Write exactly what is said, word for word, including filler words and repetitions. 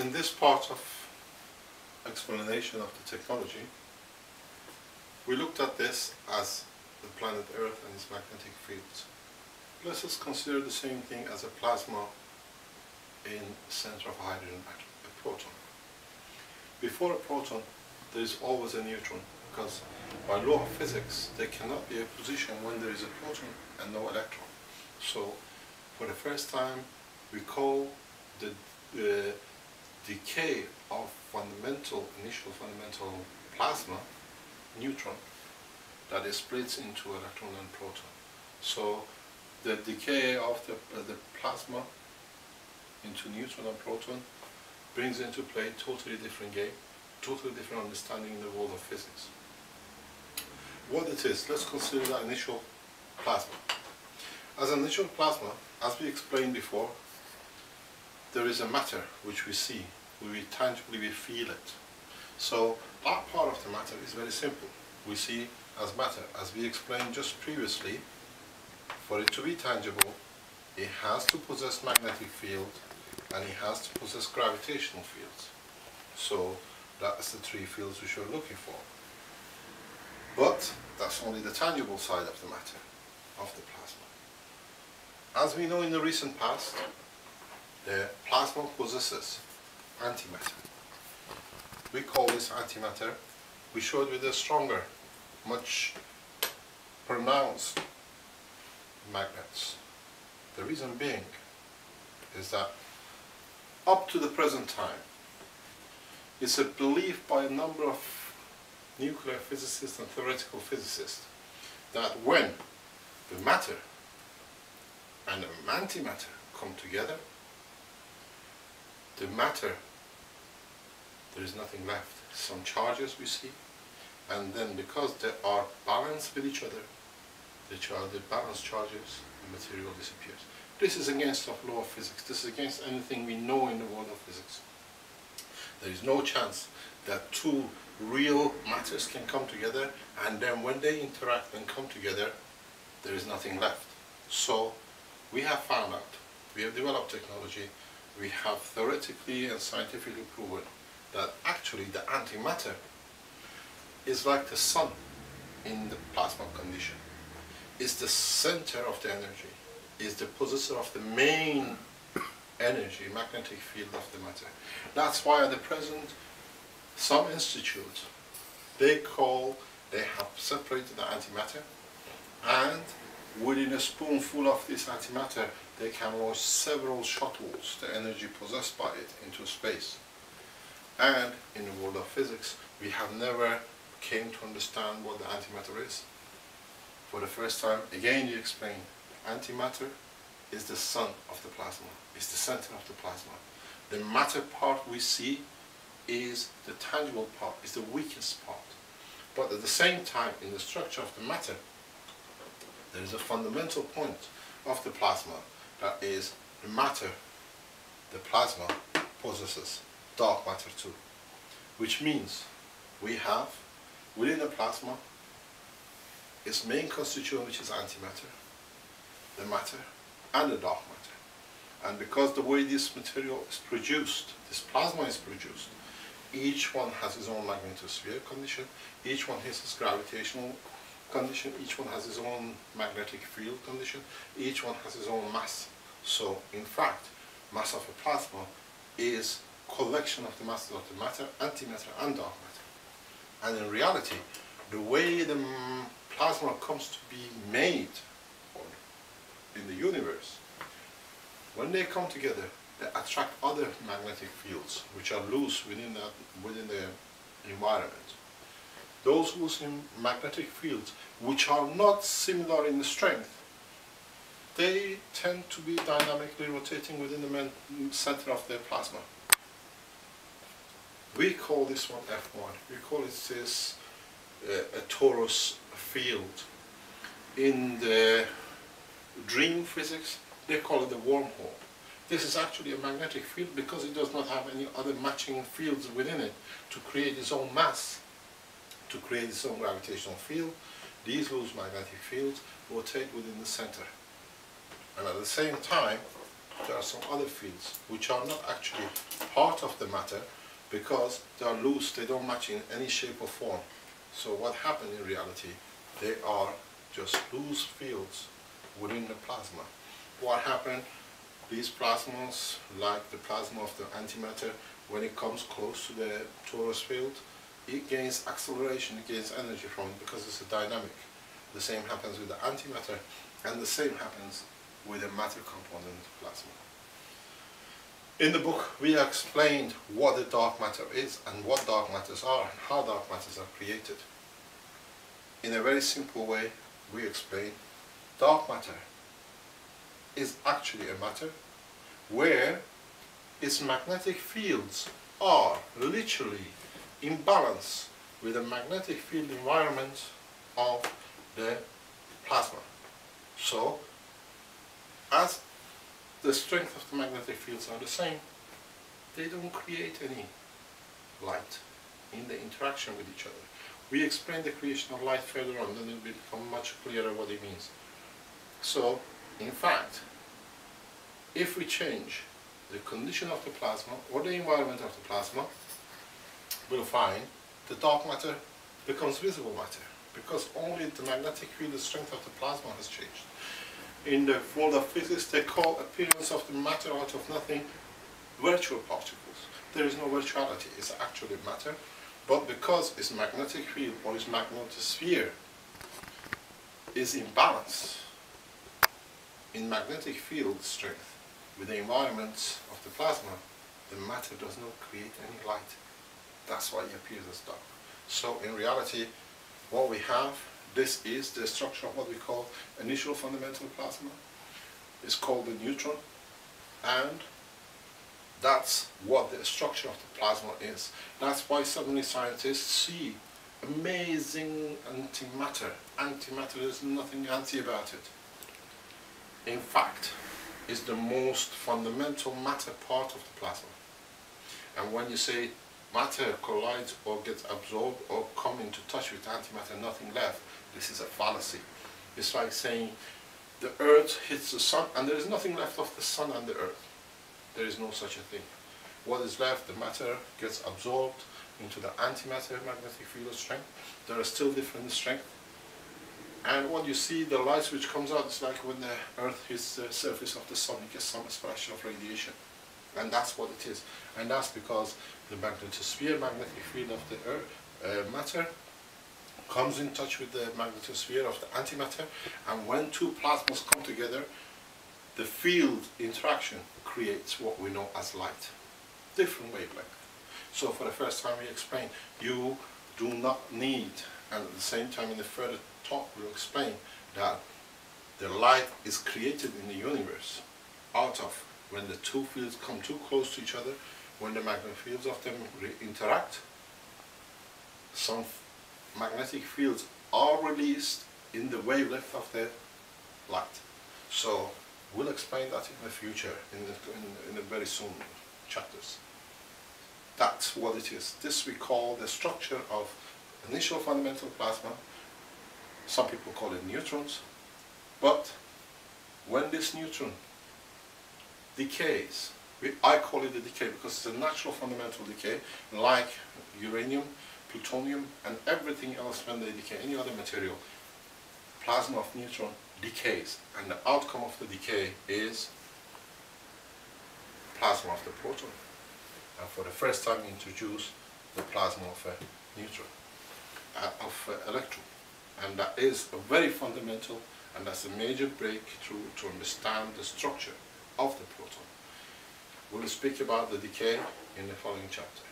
in this part of explanation of the technology, we looked at this as the planet Earth and its magnetic fields. Let us consider the same thing as a plasma in the center of a hydrogen atom, a proton. Before a proton, there is always a neutron, because by law of physics, there cannot be a position when there is a proton and no electron. So, for the first time, we call the uh, decay of fundamental, initial fundamental plasma, neutron, that is splits into electron and proton. So, the decay of the, uh, the plasma into neutron and proton brings into play a totally different game, totally different understanding in the world of physics. What it is, let's consider the initial plasma. As an initial plasma, as we explained before, there is a matter which we see, we tangibly we feel it. So that part of the matter is very simple. We see as matter, as we explained just previously, for it to be tangible, it has to possess magnetic field and it has to possess gravitational fields. So that's the three fields which we're looking for. But that's only the tangible side of the matter, of the plasma. As we know in the recent past, the plasma possesses antimatter. We call this antimatter. We show it with a stronger, much pronounced magnets. The reason being is that up to the present time, it's a belief by a number of nuclear physicists and theoretical physicists that when the matter and the antimatter come together, the matter, there is nothing left. Some charges we see, and then because they are balanced with each other, the, charge, the balanced charges, the material disappears. This is against the law of physics. This is against anything we know in the world of physics. There is no chance that two real matters can come together, and then when they interact and come together, there is nothing left. So we have found out, we have developed technology, we have theoretically and scientifically proven that actually the antimatter is like the sun in the plasma condition. It's the center of the energy, it's the possessor of the main energy, magnetic field of the matter. That's why at the present, some institutes, they call, they have separated the antimatter, and within a spoonful of this antimatter, they can launch several shuttles, the energy possessed by it, into space. And in the world of physics, we have never came to understand what the antimatter is. For the first time, again you explain, antimatter is the sun of the plasma, is the center of the plasma. The matter part we see is the tangible part, is the weakest part. But at the same time, in the structure of the matter, there is a fundamental point of the plasma, that is the matter, the plasma possesses dark matter too, which means we have within the plasma its main constituent, which is antimatter, the matter and the dark matter. And because the way this material is produced, this plasma is produced, each one has his own magnetosphere condition, each one has his gravitational condition, each one has his own magnetic field condition, each one has his own mass. So in fact, mass of a plasma is collection of the masses of the matter, antimatter and dark matter. And in reality, the way the plasma comes to be made in the universe, when they come together, they attract other magnetic fields which are loose within that within the environment. Those whose magnetic fields which are not similar in the strength, they tend to be dynamically rotating within the center of their plasma. We call this one F one. We call it this uh, a torus field. In the dream physics, they call it the wormhole. This is actually a magnetic field because it does not have any other matching fields within it to create its own mass, to create its own gravitational field. These loose magnetic fields rotate within the center. And at the same time, there are some other fields which are not actually part of the matter because they are loose, they don't match in any shape or form. So what happened in reality, they are just loose fields within the plasma. What happened, these plasmas, like the plasma of the antimatter, when it comes close to the torus field, it gains acceleration, it gains energy from it because it's a dynamic. The same happens with the antimatter, and the same happens with the matter component of plasma. In the book, we explained what the dark matter is and what dark matters are and how dark matters are created. In a very simple way, we explain dark matter is actually a matter where its magnetic fields are literally in balance with the magnetic field environment of the plasma. So, as the strength of the magnetic fields are the same, they don't create any light in the interaction with each other. We explain the creation of light further on, then it will become much clearer what it means. So, in fact, if we change the condition of the plasma or the environment of the plasma, we'll find the dark matter becomes visible matter, because only the magnetic field, the strength of the plasma has changed. In the world of physics, they call appearance of the matter out of nothing virtual particles. There is no virtuality, it's actually matter, but because its magnetic field or its magnetosphere is in balance in magnetic field strength with the environment of the plasma, the matter does not create any light. That's why it appears as dark. So in reality, what we have, this is the structure of what we call initial fundamental plasma. It's called the neutron, and that's what the structure of the plasma is. That's why suddenly scientists see amazing antimatter. Antimatter, there's nothing anti about it. In fact, it's the most fundamental matter part of the plasma. And when you say matter collides or gets absorbed or come into touch with antimatter, nothing left. This is a fallacy. It's like saying the earth hits the sun and there is nothing left of the sun and the earth. There is no such a thing. What is left, the matter gets absorbed into the antimatter magnetic field of strength. There are still different strengths. And what you see, the light which comes out, it's like when the earth hits the surface of the sun, it gets some expression of radiation. And that's what it is. And that's because the magnetosphere, magnetic field of the earth, uh, matter, comes in touch with the magnetosphere of the antimatter, and when two plasmas come together, the field interaction creates what we know as light. Different wavelength. So for the first time we explain, you do not need, and at the same time in the further talk we'll explain that the light is created in the universe out of when the two fields come too close to each other, when the magnetic fields of them interact, some magnetic fields are released in the wavelength of the light. So we'll explain that in the future, in the, in, in the very soon chapters. That's what it is. This we call the structure of initial fundamental plasma. Some people call it neutrons, but when this neutron decays, we, I call it a decay because it's a natural fundamental decay, like uranium, plutonium and everything else. When they decay, any other material, plasma of neutron decays, and the outcome of the decay is plasma of the proton, and for the first time we introduce the plasma of a neutron, uh, of an electron, and that is a very fundamental, and that's a major breakthrough to understand the structure of the proton. We'll speak about the decay in the following chapter.